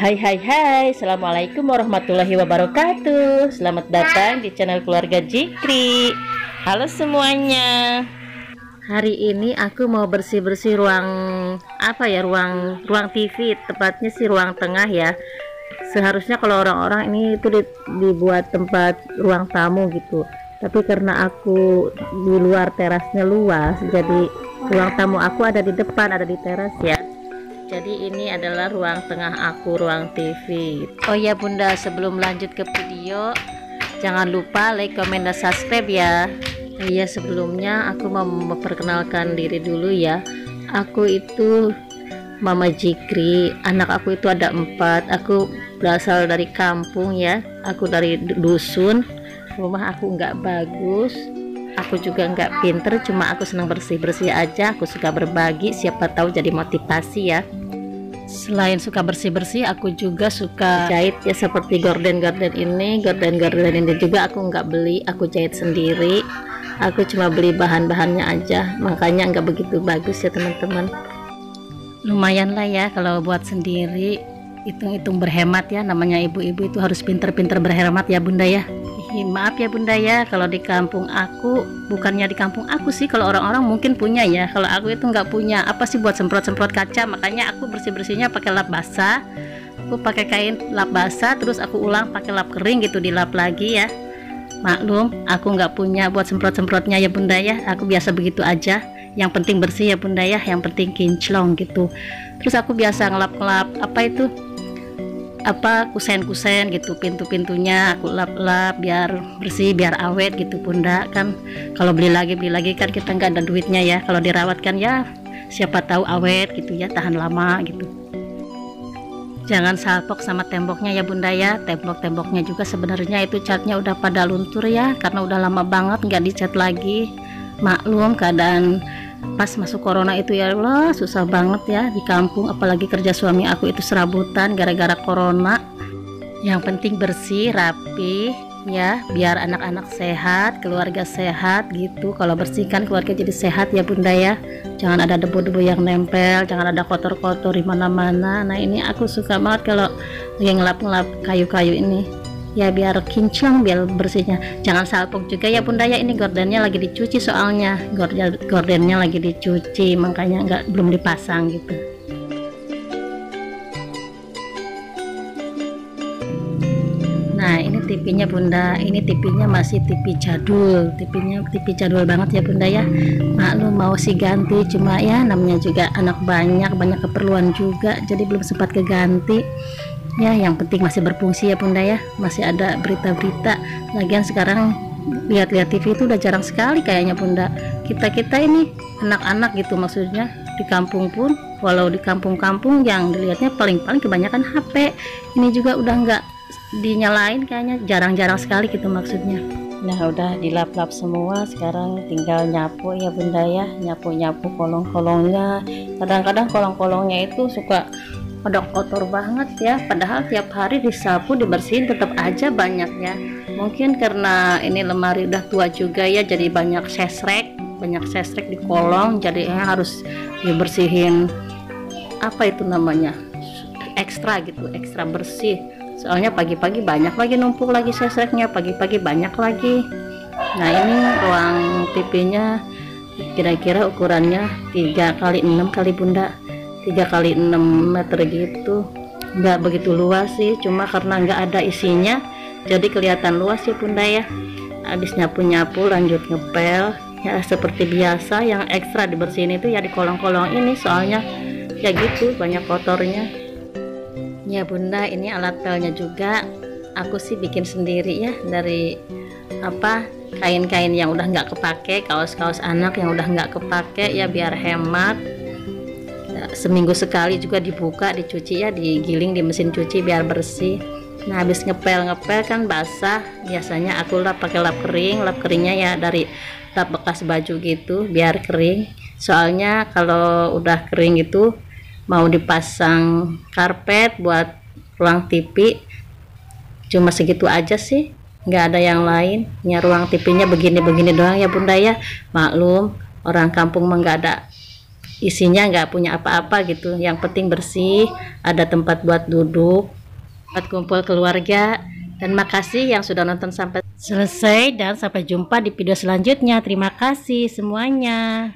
Hai, assalamualaikum warahmatullahi wabarakatuh. Selamat datang di channel keluarga Dzikri. Halo semuanya. Hari ini aku mau bersih-bersih ruang ruang TV, tepatnya sih ruang tengah ya. Seharusnya kalau orang-orang ini itu dibuat tempat ruang tamu gitu. Tapi karena aku di luar terasnya luas, jadi ruang tamu aku ada di depan, ada di teras ya. Jadi ini adalah ruang tengah aku, ruang TV. Oh ya bunda, sebelum lanjut ke video, jangan lupa like, comment, dan subscribe ya. Iya, sebelumnya aku mau memperkenalkan diri dulu ya. Aku itu Mama Dzikri. Anak aku itu ada 4. Aku berasal dari kampung ya. Aku dari dusun. Rumah aku nggak bagus. Aku juga nggak pinter, cuma aku senang bersih-bersih aja. Aku suka berbagi, siapa tahu jadi motivasi ya. Selain suka bersih-bersih, aku juga suka jahit ya, seperti gorden-gorden ini. Gorden-gorden ini juga aku nggak beli, aku jahit sendiri. Aku cuma beli bahan-bahannya aja, makanya nggak begitu bagus ya teman-teman. Lumayan lah ya kalau buat sendiri, hitung-hitung berhemat ya. Namanya ibu-ibu itu harus pinter-pinter berhemat ya bunda ya. Maaf ya bunda ya, kalau di kampung aku, bukannya di kampung aku sih, kalau orang-orang mungkin punya ya. Kalau aku itu nggak punya, apa sih buat semprot-semprot kaca, makanya aku bersih-bersihnya pakai lap basah. Aku pakai kain lap basah, terus aku ulang pakai lap kering gitu, dilap lagi ya. Maklum, aku nggak punya buat semprot-semprotnya ya bunda ya, aku biasa begitu aja. Yang penting bersih ya bunda ya, yang penting kinclong gitu. Terus aku biasa ngelap-ngelap, kusen-kusen gitu, pintu-pintunya aku lap-lap biar bersih, biar awet gitu bunda. Kan kalau beli lagi kan kita nggak ada duitnya ya. Kalau dirawat kan ya siapa tahu awet gitu ya, tahan lama gitu. Jangan salpok sama temboknya ya bunda ya. Tembok-temboknya juga sebenarnya itu catnya udah pada luntur ya, karena udah lama banget nggak dicat lagi. Maklum keadaan pas masuk corona itu ya Allah, susah banget ya di kampung, apalagi kerja suami aku itu serabutan gara-gara corona. Yang penting bersih, rapi ya, biar anak-anak sehat, keluarga sehat gitu. Kalau bersihkan keluarga jadi sehat ya bunda ya. Jangan ada debu-debu yang nempel, jangan ada kotor-kotor di mana-mana. Nah ini aku suka banget kalau lagi ngelap-ngelap kayu-kayu ini ya, biar kinclong, biar bersihnya. Jangan salpok juga ya bunda ya, ini gordennya lagi dicuci soalnya, gordennya lagi dicuci, makanya belum dipasang gitu. Nah ini TV-nya bunda, ini TV-nya masih TV jadul, TV jadul banget ya bunda ya. Maklum mau sih ganti, cuma ya namanya juga anak banyak keperluan juga, jadi belum sempat keganti ya. Yang penting masih berfungsi ya bunda ya, masih ada berita-berita. Lagian sekarang lihat-lihat TV itu udah jarang sekali kayaknya bunda. Kita ini anak-anak gitu, maksudnya di kampung pun, walau di kampung-kampung yang dilihatnya paling kebanyakan HP. Ini juga udah nggak dinyalain kayaknya, jarang-jarang sekali gitu maksudnya. Nah udah dilap-lap semua, sekarang tinggal nyapu ya bunda ya, nyapu kolong-kolongnya. Kadang-kadang kolong-kolongnya itu suka udah kotor banget ya, padahal tiap hari disapu, dibersihin, tetap aja banyaknya. Mungkin karena ini lemari udah tua juga ya, jadi banyak sesrek di kolong, jadinya harus dibersihin, apa itu namanya, ekstra gitu, ekstra bersih. Soalnya pagi-pagi banyak lagi numpuk lagi sesreknya, pagi-pagi banyak lagi. Nah ini ruang TV-nya kira-kira ukurannya 3x6 bunda, 3x6 meter gitu. Nggak begitu luas sih, cuma karena nggak ada isinya jadi kelihatan luas ya bunda ya. Habis nyapu-nyapu lanjut ngepel ya, seperti biasa. Yang ekstra dibersihin itu ya di kolong-kolong ini, soalnya ya gitu banyak kotornya ya bunda. Ini alat pelnya juga aku sih bikin sendiri ya, dari kain-kain yang udah nggak kepake, kaos-kaos anak yang udah nggak kepake ya, biar hemat. Seminggu sekali juga dibuka, dicuci ya, digiling di mesin cuci biar bersih. Nah habis ngepel kan basah, biasanya aku lap pakai lap kering. Lap keringnya ya dari lap bekas baju gitu biar kering, soalnya kalau udah kering itu mau dipasang karpet buat ruang TV. Cuma segitu aja sih, nggak ada yang lain ya. Ruang TV-nya begini-begini doang ya bunda ya. Maklum orang kampung mah nggak ada isinya nggak punya apa-apa gitu, yang penting bersih, ada tempat buat duduk, buat kumpul keluarga. Dan makasih yang sudah nonton sampai selesai dan sampai jumpa di video selanjutnya. Terima kasih semuanya.